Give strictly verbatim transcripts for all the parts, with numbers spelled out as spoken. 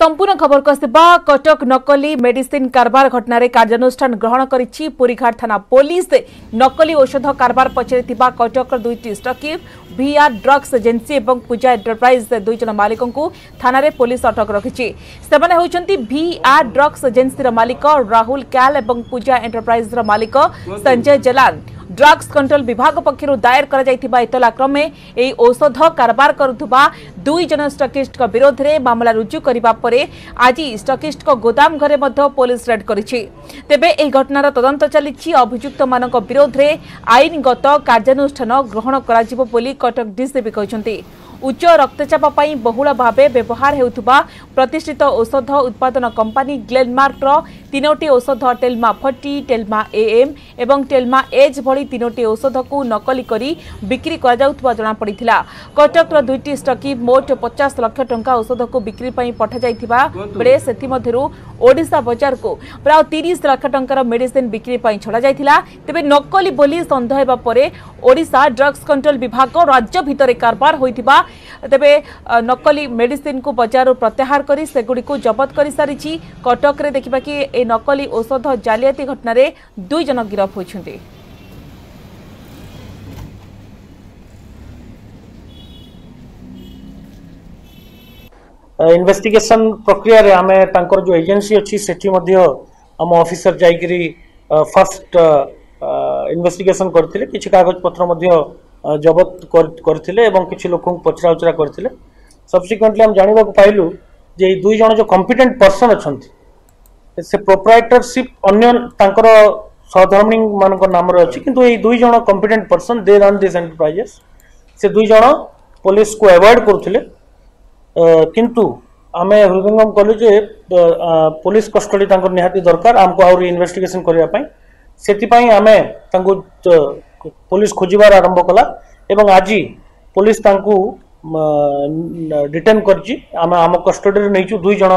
संपूर्ण खबर को आसवा कटक नकली मेडिसिन कारबार घटन कार्यानुष्ठान ग्रहण करी पुरीघाट थाना पुलिस नकली औषध कारबार पछरे कटक दुईट स्टकीप भीआर ड्रग्स एजेन्सी और पूजा एंटरप्राइज दुईज मालिक को थाना रे पुलिस अटक रखी। से भीआर ड्रग्स एजेन्सी मालिक राहुल क्याल और पूजा एंटरप्राइज मालिक संजय जलान ड्रग्स कंट्रोल विभाग पक्षर दायर कर इतला क्रमे यह औषध कारबार करुवा दुई जन स्टॉकिस्ट विरोध में मामला रुजु करने आज स्टॉकिस्ट गोदाम घरे पुलिस रेड करी। तेबे यह घटनार तदंत चली अभियुक्त मान विरोध में आईनगत कार्यानुष्ठान ग्रहण कर कटक डीसीपी कहते। उच्च रक्तचाप पाई बहुल भावे व्यवहार हेउथुबा प्रतिष्ठित औषध उत्पादन कंपनी ग्लेनमार्क तीनोटी औषध टेल्मा फोर्टी टेल्मा एएम एवं टेल्मा एज भली तीनोटी औषध को नकली करी बिक्री करा जाउथुबा जणा पड़िथिला। कटक दुईटी स्टकी मोट पचास लाख टंका औषध को बिक्री पई पठा जाइथिबा बेले सेथि मध्यरु ओडिशा बाजार को प्राय तीस लाख टंकार मेडिसिन बिक्री पई छडा जाइथिला। तेबे नकली बोली संदेह हेबा परे ओडिशा ड्रग्स कंट्रोल विभाग राज्य भितरे कारबार होइथिबा तेबे नकली मेडिसिन को बाजार प्रत्याहार करी सेगुडी को जब्त करी सारिछि। कटक रे देखिबा कि ए नकली औषध जालियाती घटना रे दुई जन गिरफ होइछन्ते। इन्वेस्टिगेशन प्रक्रिया रे आमे तांकर जो एजेंसी अछि सेठी मध्ये हम ऑफिसर जाईकरी फर्स्ट इन्वेस्टिगेशन करथिले किछि कागज पत्र मध्ये जबत करथिले एवं किछि लोकन पचरा उचरा करथिले। सबसिक्वेंटली हम जानिबा को पाइलु जे दुई जन जो कॉम्पिटेंट पर्सन अछंती से प्रोप्राइटरशिप अन्य तांकर सहधर्मिणी मानक नाम रे अछि किंतु ए दुई जन competent person they run this enterprises से दुई जन पुलिस को अवॉइड करथिले किंतु आम हृदयंगम कलु जे पुलिस कस्टडी तांकर निहाती दरकार आमको आउर इन्वेस्टिगेशन करिया पई सेति पई आमे तांको पुलिस खोजिबार आरंभ कला एवं आज पुलिस तांको डिटेन करजी। आम आम कस्टडी रे नैचु दुई जन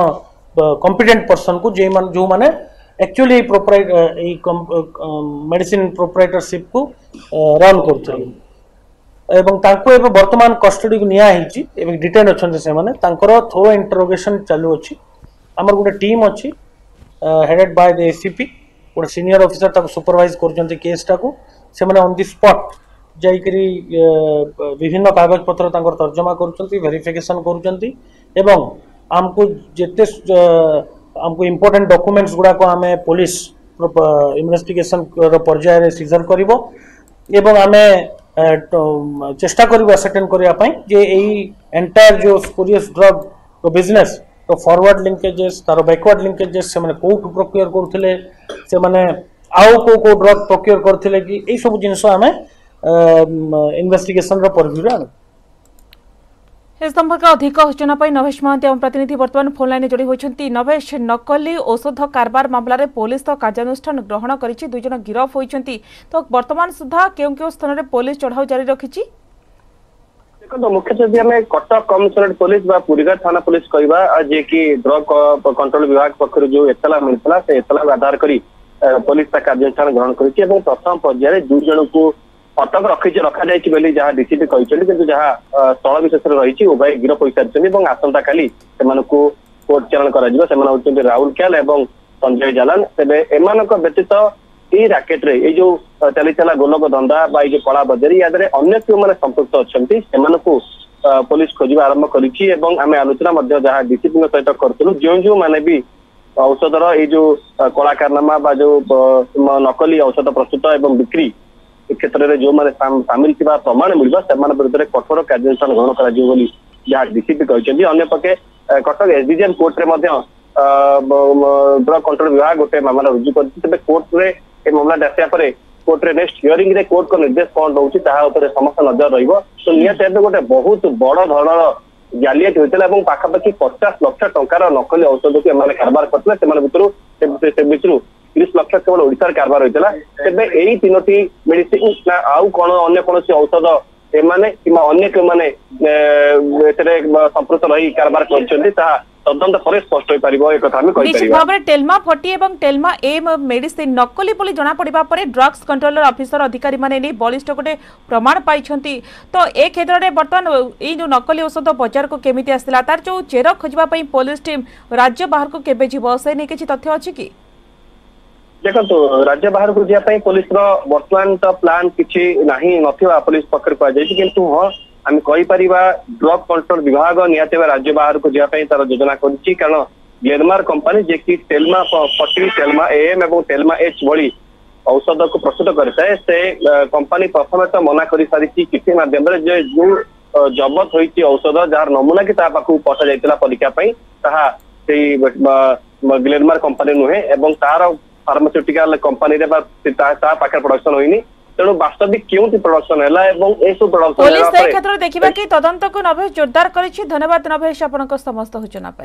कॉम्पिटेंट पर्सन को जे मान जो माने एक्चुअली प्रोप्राइटर ए मेडिसिन प्रोप्राइटरशिप को रन करथले एवं तांको एवं वर्तमान कस्टडी को निया हेची एवं डिटेन अछन से माने तांकर थोरो इंटरोगेशन चालू अछि। हमर गोटे टीम अछि हेडेड बाय द एसीपी गोटे सीनियर ऑफिसर ताको सुपरवाइज करजंते केस ताको से माने ऑन द स्पॉट जाई करी विभिन्न कागज पत्र तांकर तर्जमा करजंती वेरिफिकेशन करजंती एवं हमको जेते हमको इंपोर्टेंट डॉक्यूमेंट्स गुडा को हमें पुलिस इन्वेस्टिगेशन पर्याय रे सीजर करबो एवं हमें तो चेष्टा करूँ आसटेन करने एंटायर जो स्पोरियस ड्रग तो बिजनेस तो फॉरवर्ड लिंकेजेस तार बैकवर्ड लिंकेजेस से मैंने कोट प्रोक्योर करते से मैंने आउ को को ड्रग प्रोक्योर करते कि यही सब जिनस आम इन्वेस्टिगेशन परव्यूर आने इस संपर्क अधिक सूचना नवेश महांती एवं प्रतिनिधि बर्तमान फोन लाइन जोड़ी होती। नवेश, नकली औषध कारबार मामलें पुलिस तो कार्यानुष्ठान ग्रहण कर दुई जन गिरफ होती तो बर्तमान सुधा क्यों क्यों स्थान में पुलिस चढ़ाऊ जारी रखी? देखो मुख्यतः आम कटक कमिशनरेट पुलिस पुरीघाट थाना पुलिस कहवा जे कि ड्रग कंट्रोल विभाग पक्ष जो एतला मिलता से एतला आधार कर पुलिस कार्यानुष्ठान ग्रहण करती प्रथम पर्यायर दुई जन को अटक रखी रखा जहाँ डीसीपी कहते जहाँ स्थल विशेष रही उभय गिरफ हो सारी और आसंता काली कोर्ट चालाण कर राहुल क्याल और संजय जलान। तेज एम व्यतीत ये राकेट रे ये जो चली गोलक धंदा ये कला बजारी या द्वारा अगर क्यों मैंने संपुक्त अच्छा पुलिस खोजा आरंभ करें आलोचना जहाँ डीसीपी सहित करूँ जो जो मैंने भी औषधर ये जो कलाकारनामा जो नकली औषध प्रस्तुत और बिक्री क्षेत्र में जो मैंने सामिल थी प्रमाण मिल से विरुद्ध में कठोर कार्यानुष्ठान ग्रहण करा डीसीपी कहते। अगर पक्षे कटक एसडीजेएम कोर्ट में ड्रग कंट्रोल विभाग गोटे मामला रुजु कर तेज कोर्ट में मामला आसापर कोर्ट में नेक्स्ट हियरिंग रे कोर्ट निर्देश कौन रोचे तापर समस्त नजर रही तो निहत एवं गोटे बहुत बड़ धरण जालियाती होता है और पाखापाखि पचास लक्ष टंकार नकली औषध को कारबार करते भितर तीस लक्ष केवल ओडिशार कारबार होता तेज यही तीनोटी मेडिसिन ना आउ कौन अन्य कौन औषध एम कि संपृक्त रही कारबार कर तदंत पर स्पष्ट होई परिबो। निश्चित भाव टेल्मा फोर्टी और टेल्मा एम मेडिसिन नकली बोली जना पड़िबा परे ड्रग्स कंट्रोलर ऑफिसर अधिकारी माने ने बलिष्ठ गोटे प्रमाण पाइछंती। तो ए क्षेत्र में बर्तमान ए जो नकली औषध बाजार को केमिति आसला तार जो चेर खोजबा पई पुलिस टीम राज्य बाहर को केबे जीवो से ने किछि तथ्य अछि कि? देखो राज्य बाहर को जिया पई पुलिस रो वर्तमान तो प्लान किछि नाही नथिबा पुलिस पक्कर को जाय किंतु हो आम कही ड्रग कंट्रोल विभाग निहत राज्य बाहर को जावाई तार योजना करुच्ची कारण ग्लेनमार्क कंपनी जे कि टेल्मा फोर्टी टेल्मा एएम और टेल्मा एच भली औषध को प्रस्तुत करें से कंपनी प्रथम तो मना कर सारी चिठी मध्यम जो जबत होती औषध जार नमूना कि पठा जाता परीक्षापी ता ग्लेनमार्क कंपनी नुहे और तार फार्मास्यूटिकल कंपनी पाखे प्रोडक्शन होनी तेणु वास्तविक क्योंकि प्रोडक्शन है पुलिस क्षेत्र में देखा कि तदंत को नभेश जोरदार करेछि। धन्यवाद नभेश आपनक समस्त सूचना।